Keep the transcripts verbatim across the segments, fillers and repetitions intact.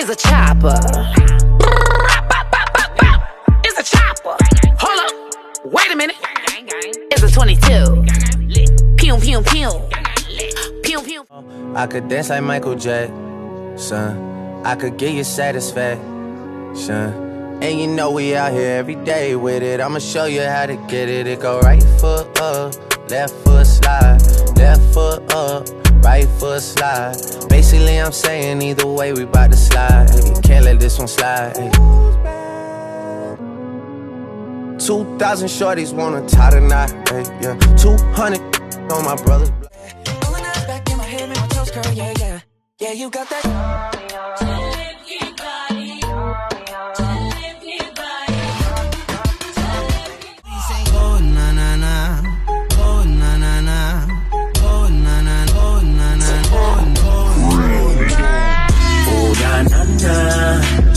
is a chopper. It's a chopper. Hold up, wait a minute. It's a twenty-two. Pew pew pew. Pew pew. I could dance like Michael Jackson. I could get you satisfaction. And you know we out here every day with it. I'ma show you how to get it. It go right foot up, left foot slide. Left foot up, right foot slide. Basically I'm saying either way we bout to slide. You can't let this one slide. Two thousand shorties wanna tie the knot, yeah. Two hundred on my brother's block. Pulling eyes back in my head, make my toes curl, yeah, yeah. Yeah, you got that.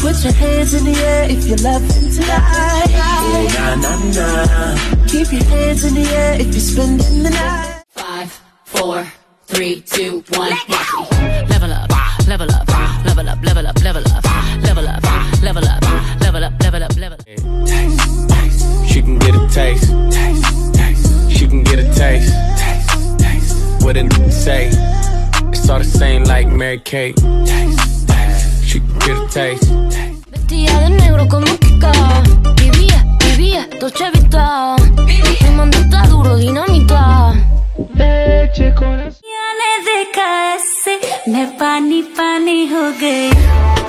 Put your hands in the air if you're loving tonight. Oh, nah, nah, nah. Keep your hands in the air if you're spending the night. Five, four, three, two, one. Level up, level up, level up, level up, level up, level up, level up, level up, level up, level up. Taste, taste. She can get a taste. Taste, taste. She can get a taste. Taste, taste. What a n***a say? It's all the same like Mary Kate. Taste. Vestida de negro como un Kika. Vivía, vivía, Dolce Vita. Mi mando está duro, dinamita. Leche con las señales de K S. Me pani pani ho gayi.